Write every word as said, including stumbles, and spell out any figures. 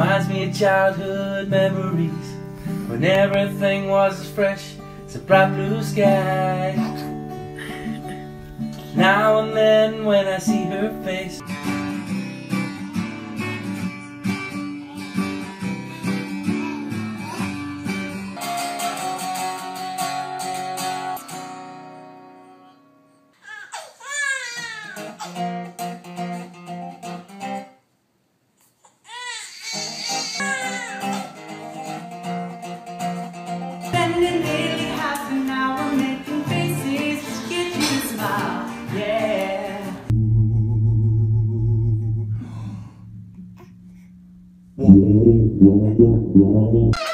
Reminds me of childhood memories, when everything was as fresh as a bright blue sky. Now and then when I see her face, spending daily half an hour making faces which get you to smile, yeah. Ooh.